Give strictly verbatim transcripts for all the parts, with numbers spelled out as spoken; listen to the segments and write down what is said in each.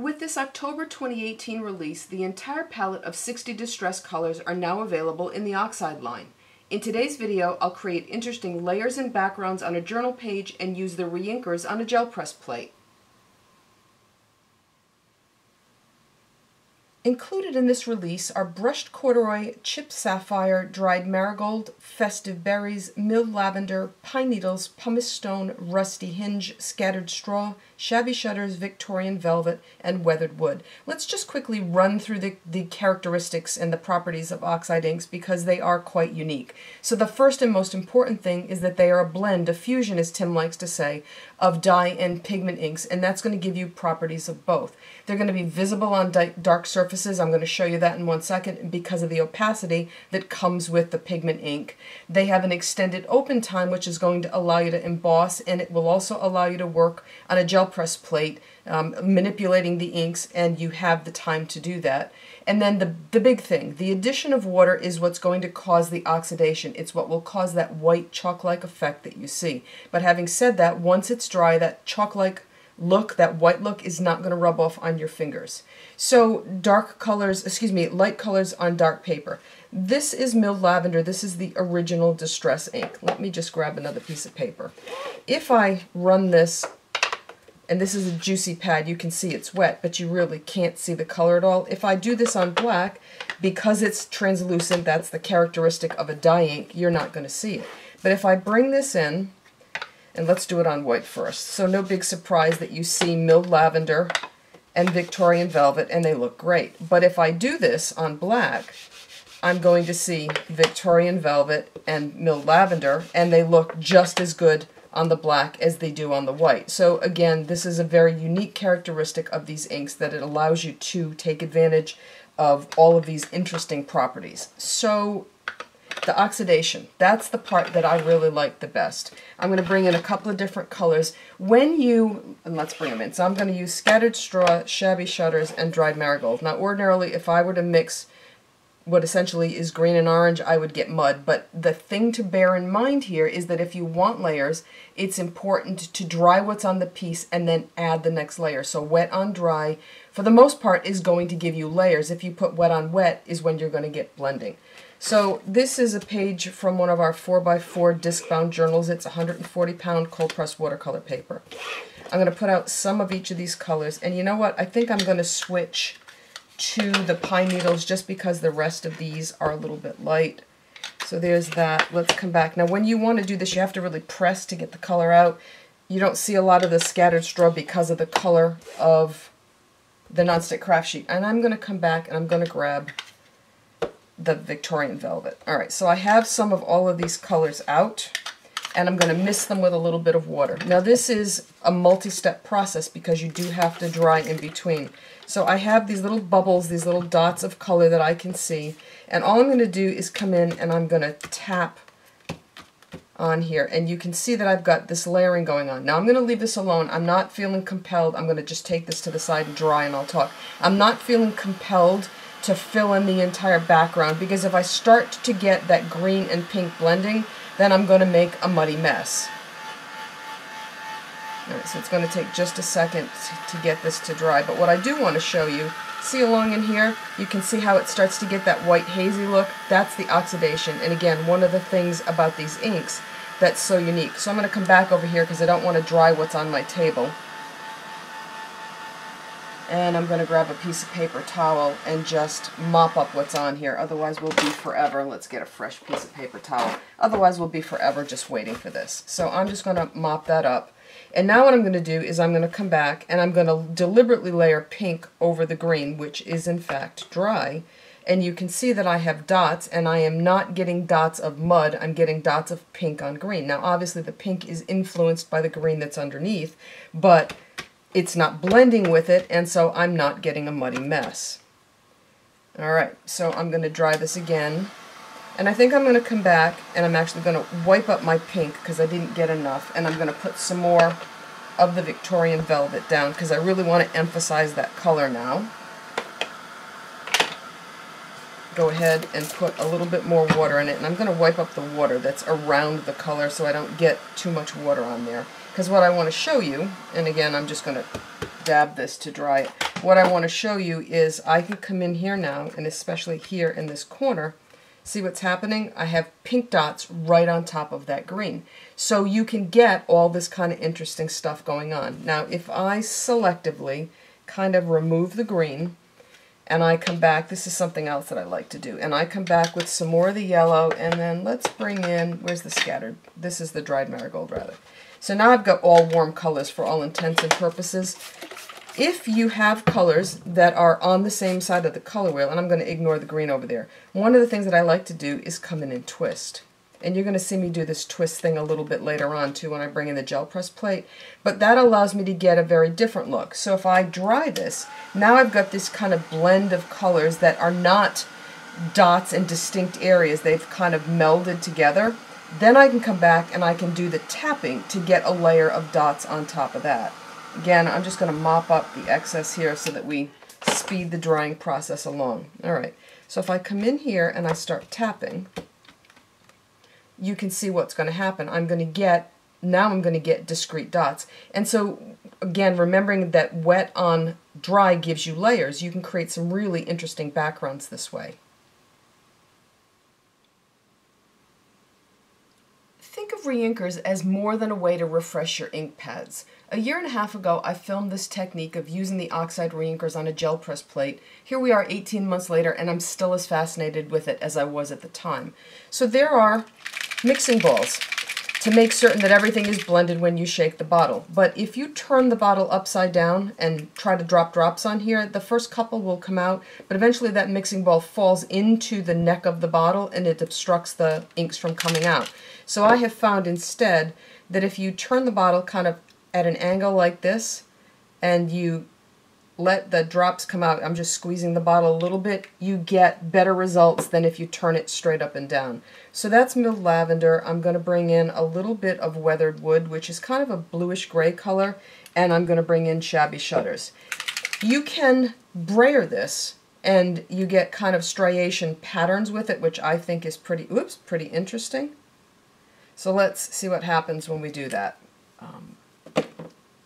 With this October twenty eighteen release, the entire palette of sixty Distress colors are now available in the Oxide line. In today's video, I'll create interesting layers and backgrounds on a journal page and use the reinkers on a gel press plate. Included in this release are Brushed Corduroy, Chipped Sapphire, Dried Marigold, Festive Berries, Milled Lavender, Pine Needles, Pumice Stone, Rusty Hinge, Scattered Straw, Shabby Shutters, Victorian Velvet, and Weathered Wood. Let's just quickly run through the, the characteristics and the properties of Oxide inks because they are quite unique. So the first and most important thing is that they are a blend, a fusion as Tim likes to say, of dye and pigment inks, and that's going to give you properties of both. They're going to be visible on dark surfaces. I'm going to show you that in one second because of the opacity that comes with the pigment ink. They have an extended open time which is going to allow you to emboss, and it will also allow you to work on a gel press plate um, manipulating the inks, and you have the time to do that. And then the, the big thing, the addition of water is what's going to cause the oxidation. It's what will cause that white chalk-like effect that you see. But having said that, once it's dry, that chalk-like look, that white look, is not going to rub off on your fingers. So dark colors, excuse me, light colors on dark paper. This is Milled Lavender. This is the original Distress ink. Let me just grab another piece of paper. If I run this, and this is a juicy pad, you can see it's wet, but you really can't see the color at all. If I do this on black, because it's translucent, that's the characteristic of a dye ink, you're not going to see it. But if I bring this in, and let's do it on white first. So no big surprise that you see Milled Lavender and Victorian Velvet, and they look great. But if I do this on black, I'm going to see Victorian Velvet and Milled Lavender, and they look just as good on the black as they do on the white. So again, this is a very unique characteristic of these inks, that it allows you to take advantage of all of these interesting properties. So the oxidation, that's the part that I really like the best. I'm going to bring in a couple of different colors. When you, and let's bring them in, so I'm going to use Scattered Straw, Shabby Shutters, and Dried Marigold. Now ordinarily, if I were to mix what essentially is green and orange, I would get mud, but the thing to bear in mind here is that if you want layers, it's important to dry what's on the piece and then add the next layer. So wet on dry, for the most part, is going to give you layers. If you put wet on wet is when you're going to get blending. So this is a page from one of our four by four disc-bound journals. It's one hundred forty pound cold-pressed watercolor paper. I'm going to put out some of each of these colors, and you know what? I think I'm going to switch to the Pine Needles just because the rest of these are a little bit light. So there's that. Let's come back. Now when you want to do this, you have to really press to get the color out. You don't see a lot of the Scattered Straw because of the color of the nonstick craft sheet. And I'm going to come back and I'm going to grab the Victorian Velvet. Alright, so I have some of all of these colors out, and I'm going to mist them with a little bit of water. Now this is a multi-step process because you do have to dry in between. So I have these little bubbles, these little dots of color that I can see, and all I'm going to do is come in and I'm going to tap on here, and you can see that I've got this layering going on. Now I'm going to leave this alone. I'm not feeling compelled. I'm going to just take this to the side and dry and I'll talk. I'm not feeling compelled to fill in the entire background, because if I start to get that green and pink blending, then I'm going to make a muddy mess. All right, so it's going to take just a second to get this to dry, but what I do want to show you, see along in here, you can see how it starts to get that white hazy look. That's the oxidation, and again, one of the things about these inks that's so unique. So I'm going to come back over here because I don't want to dry what's on my table. And I'm going to grab a piece of paper towel and just mop up what's on here. Otherwise, we'll be forever. Let's get a fresh piece of paper towel. Otherwise, we'll be forever just waiting for this. So I'm just going to mop that up. And now what I'm going to do is I'm going to come back and I'm going to deliberately layer pink over the green, which is in fact dry. And you can see that I have dots, and I am not getting dots of mud. I'm getting dots of pink on green. Now, obviously, the pink is influenced by the green that's underneath, but it's not blending with it, and so I'm not getting a muddy mess. Alright, so I'm going to dry this again, and I think I'm going to come back and I'm actually going to wipe up my pink because I didn't get enough, and I'm going to put some more of the Victorian Velvet down because I really want to emphasize that color now. Go ahead and put a little bit more water in it, and I'm going to wipe up the water that's around the color so I don't get too much water on there. Because what I want to show you, and again I'm just going to dab this to dry it, what I want to show you is I can come in here now, and especially here in this corner, see what's happening? I have pink dots right on top of that green. So you can get all this kind of interesting stuff going on. Now, if I selectively kind of remove the green, and I come back, this is something else that I like to do, and I come back with some more of the yellow, and then let's bring in, where's the scattered? This is the dried marigold, rather. So now I've got all warm colors for all intents and purposes. If you have colors that are on the same side of the color wheel, and I'm going to ignore the green over there, one of the things that I like to do is come in and twist. And you're going to see me do this twist thing a little bit later on, too, when I bring in the gel press plate. But that allows me to get a very different look. So if I dry this, now I've got this kind of blend of colors that are not dots in distinct areas. They've kind of melded together. Then I can come back and I can do the tapping to get a layer of dots on top of that. Again, I'm just going to mop up the excess here so that we speed the drying process along. All right, so if I come in here and I start tapping, you can see what's going to happen. I'm going to get, now I'm going to get discrete dots. And so, again, remembering that wet on dry gives you layers, you can create some really interesting backgrounds this way. Think of reinkers as more than a way to refresh your ink pads. A year and a half ago, I filmed this technique of using the oxide reinkers on a gel press plate. Here we are eighteen months later, and I'm still as fascinated with it as I was at the time. So there are mixing balls to make certain that everything is blended when you shake the bottle. But if you turn the bottle upside down and try to drop drops on here, the first couple will come out, but eventually that mixing ball falls into the neck of the bottle and it obstructs the inks from coming out. So I have found instead that if you turn the bottle kind of at an angle like this and you let the drops come out, I'm just squeezing the bottle a little bit, you get better results than if you turn it straight up and down. So that's Milled Lavender. I'm going to bring in a little bit of Weathered Wood, which is kind of a bluish gray color, and I'm going to bring in Shabby Shutters. You can brayer this and you get kind of striation patterns with it, which I think is pretty, oops, pretty interesting. So let's see what happens when we do that. Um,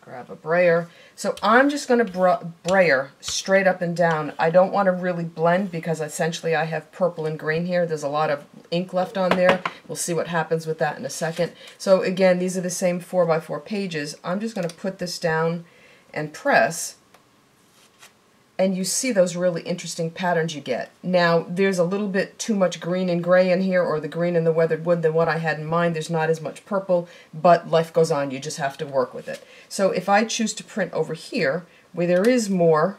Grab a brayer. So I'm just going to brayer straight up and down. I don't want to really blend because essentially I have purple and green here. There's a lot of ink left on there. We'll see what happens with that in a second. So again, these are the same four by four pages. I'm just going to put this down and press, and you see those really interesting patterns you get. Now, there's a little bit too much green and gray in here, or the green and the weathered wood than what I had in mind. There's not as much purple, but life goes on. You just have to work with it. So if I choose to print over here, where there is more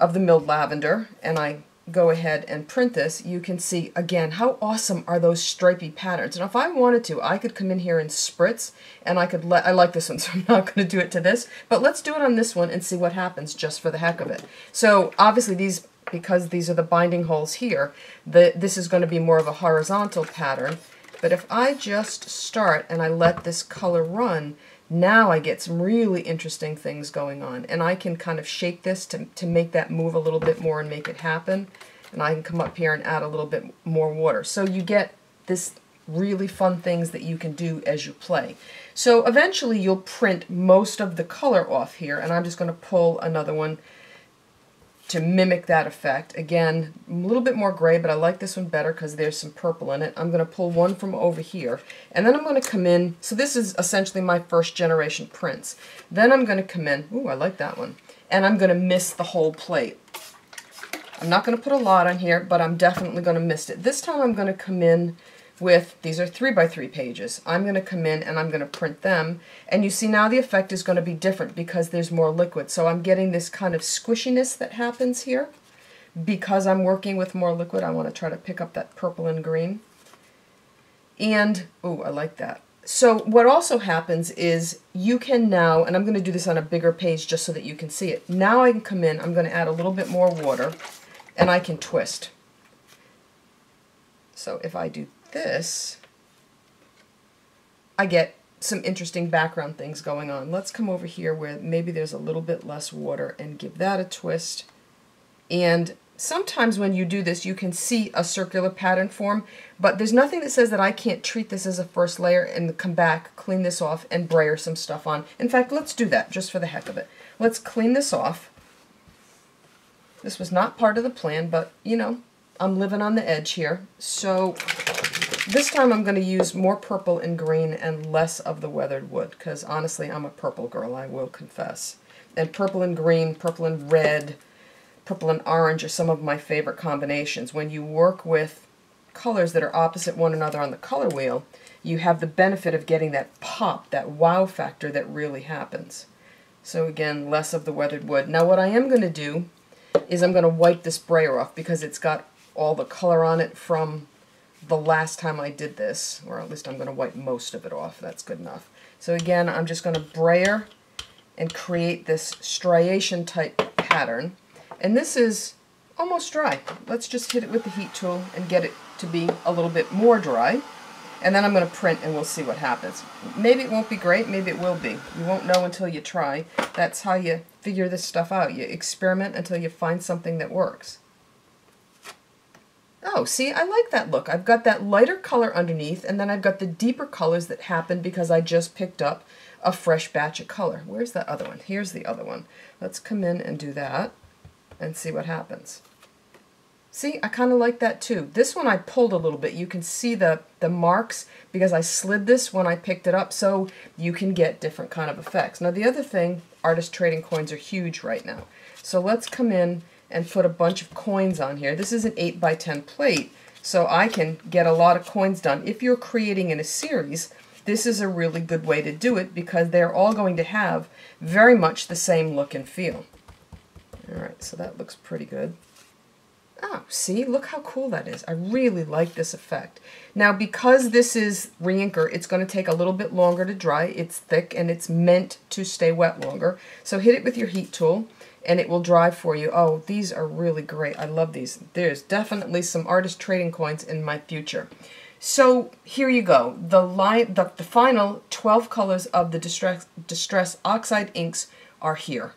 of the milled lavender, and I go ahead and print this, you can see, again, how awesome are those stripy patterns. And if I wanted to, I could come in here and spritz, and I could let, I like this one, so I'm not going to do it to this, but let's do it on this one and see what happens just for the heck of it. So obviously these, because these are the binding holes here, the, this is going to be more of a horizontal pattern, but if I just start and I let this color run, now I get some really interesting things going on, and I can kind of shake this to, to make that move a little bit more and make it happen, and I can come up here and add a little bit more water. So you get this really fun things that you can do as you play. So eventually you'll print most of the color off here, and I'm just going to pull another one to mimic that effect. Again, a little bit more gray, but I like this one better because there's some purple in it. I'm going to pull one from over here, and then I'm going to come in. So this is essentially my first generation prints. Then I'm going to come in, ooh, I like that one, and I'm going to miss the whole plate. I'm not going to put a lot on here, but I'm definitely going to miss it. This time I'm going to come in with, these are three by three pages. I'm going to come in and I'm going to print them, and you see now the effect is going to be different because there's more liquid. So I'm getting this kind of squishiness that happens here because I'm working with more liquid. I want to try to pick up that purple and green, and oh, I like that. So what also happens is you can now, and I'm going to do this on a bigger page just so that you can see it. Now I can come in, I'm going to add a little bit more water, and I can twist. So if I do this, I get some interesting background things going on. Let's come over here where maybe there's a little bit less water and give that a twist. And sometimes when you do this, you can see a circular pattern form, but there's nothing that says that I can't treat this as a first layer and come back, clean this off, and brayer some stuff on. In fact, let's do that just for the heck of it. Let's clean this off. This was not part of the plan, but you know, I'm living on the edge here. So this time I'm going to use more purple and green and less of the weathered wood, because honestly, I'm a purple girl, I will confess. And purple and green, purple and red, purple and orange are some of my favorite combinations. When you work with colors that are opposite one another on the color wheel, you have the benefit of getting that pop, that wow factor that really happens. So again, less of the weathered wood. Now what I am going to do is I'm going to wipe this brayer off, because it's got all the color on it from the last time I did this, or at least I'm going to wipe most of it off. That's good enough. So again, I'm just going to brayer and create this striation type pattern. And this is almost dry. Let's just hit it with the heat tool and get it to be a little bit more dry. And then I'm going to print and we'll see what happens. Maybe it won't be great, maybe it will be. You won't know until you try. That's how you figure this stuff out. You experiment until you find something that works. Oh, see, I like that look. I've got that lighter color underneath, and then I've got the deeper colors that happen because I just picked up a fresh batch of color. Where's that other one? Here's the other one. Let's come in and do that and see what happens. See, I kind of like that too. This one I pulled a little bit. You can see the, the marks because I slid this when I picked it up, so you can get different kind of effects. Now the other thing, artist trading coins are huge right now. So let's come in and put a bunch of coins on here. This is an eight by ten plate, so I can get a lot of coins done. If you're creating in a series, this is a really good way to do it because they're all going to have very much the same look and feel. All right, so that looks pretty good. Oh, see, look how cool that is. I really like this effect. Now, because this is re-inker, it's going to take a little bit longer to dry. It's thick and it's meant to stay wet longer. So hit it with your heat tool and it will dry for you. Oh, these are really great. I love these. There's definitely some artist trading coins in my future. So here you go. The, line, the, the final twelve colors of the Distress, Distress Oxide inks are here.